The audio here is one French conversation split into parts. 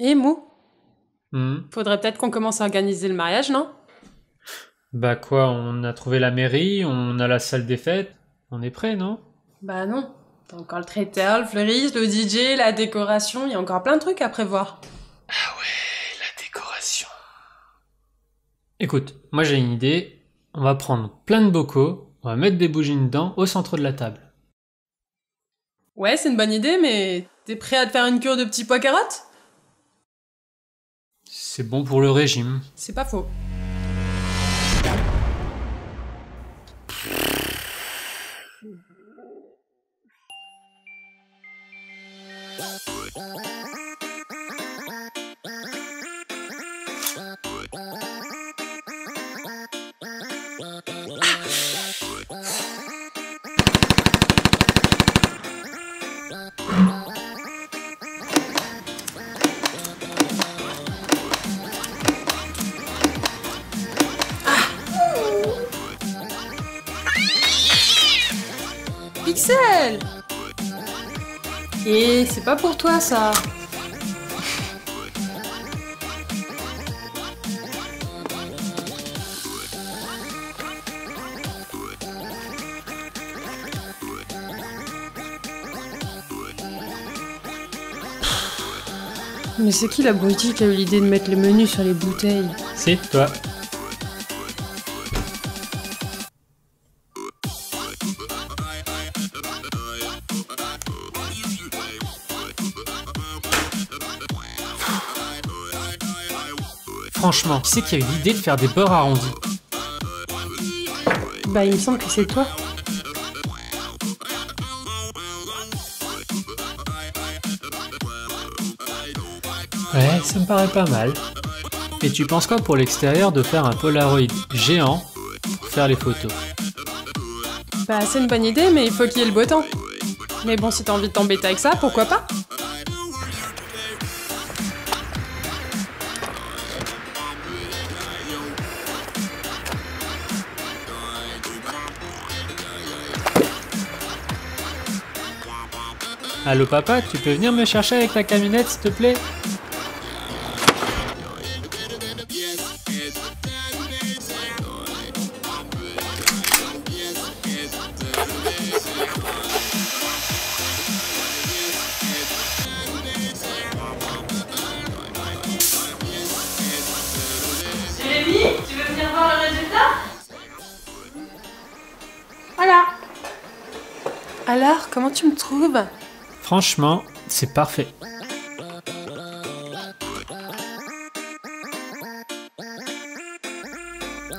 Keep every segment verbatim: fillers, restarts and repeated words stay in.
Et Mou, mmh. faudrait peut-être qu'on commence à organiser le mariage, non? Bah quoi, on a trouvé la mairie, on a la salle des fêtes, on est prêt, non? Bah non, t'as encore le traiteur, le fleuriste, le D J, la décoration, il y a encore plein de trucs à prévoir. Ah ouais, la décoration... Écoute, moi j'ai une idée, on va prendre plein de bocaux, on va mettre des bougies dedans, au centre de la table. Ouais, c'est une bonne idée, mais t'es prêt à te faire une cure de petits pois carottes? C'est bon pour le régime. C'est pas faux. Pixel! Et c'est pas pour toi ça! Mais c'est qui l'abruti qui a eu l'idée de mettre les menus sur les bouteilles? C'est toi! Franchement, qui c'est qui a eu l'idée de faire des bords arrondis? Bah, il me semble que c'est toi. Ouais, ça me paraît pas mal. Et tu penses quoi pour l'extérieur de faire un Polaroid géant pour faire les photos? Bah, c'est une bonne idée, mais il faut qu'il y ait le beau temps. Mais bon, si t'as envie de t'embêter avec ça, pourquoi pas? Allô papa, tu peux venir me chercher avec la camionnette s'il te plaît? Jérémy, tu veux venir voir le résultat? Voilà. Alors, comment tu me trouves? Franchement, c'est parfait.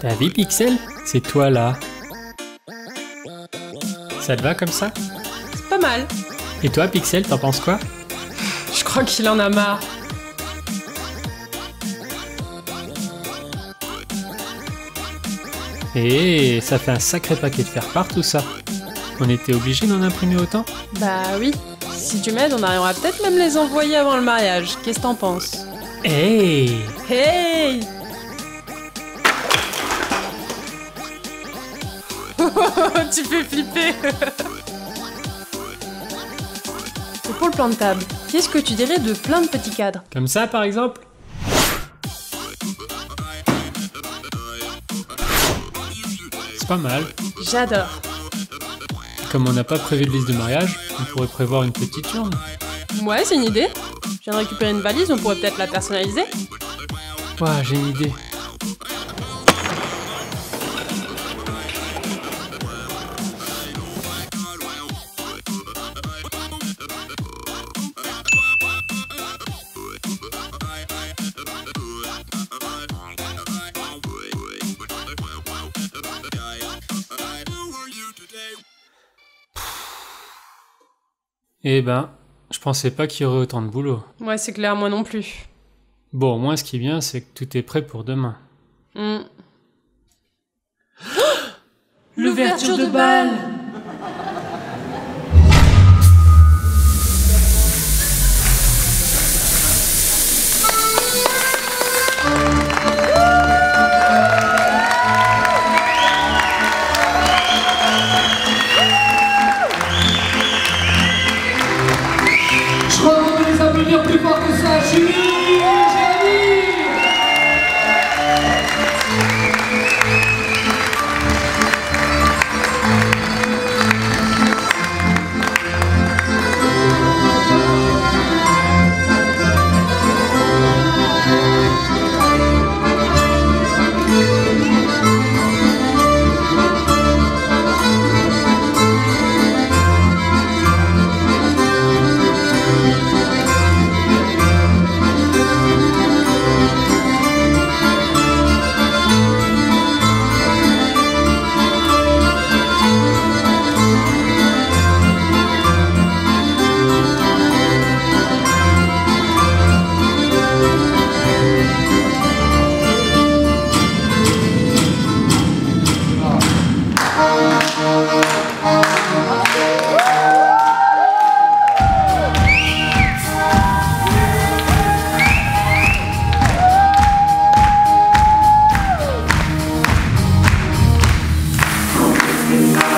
T'as vu Pixel? C'est toi là. Ça te va comme ça? C'est pas mal. Et toi Pixel, t'en penses quoi? Je crois qu'il en a marre. Et ça fait un sacré paquet de fer part tout ça. On était obligé d'en imprimer autant? Bah oui. Si tu m'aides, on arrivera peut-être même les envoyer avant le mariage. Qu'est-ce que t'en penses? Hey! Hey! Tu fais flipper! Et pour le plan de table, qu'est-ce que tu dirais de plein de petits cadres? Comme ça, par exemple? C'est pas mal. J'adore. Comme on n'a pas prévu de liste de mariage, on pourrait prévoir une petite urne. Ouais, c'est une idée. Je viens de récupérer une valise, on pourrait peut-être la personnaliser. Ouah, j'ai une idée. Eh ben, je pensais pas qu'il y aurait autant de boulot. Ouais, c'est clair, moi non plus. Bon, au moins, ce qui est bien, c'est que tout est prêt pour demain. Mm. L'ouverture de bal! Je crois qu'on peut les applaudir plus fort que ça, Jérémy. Amen.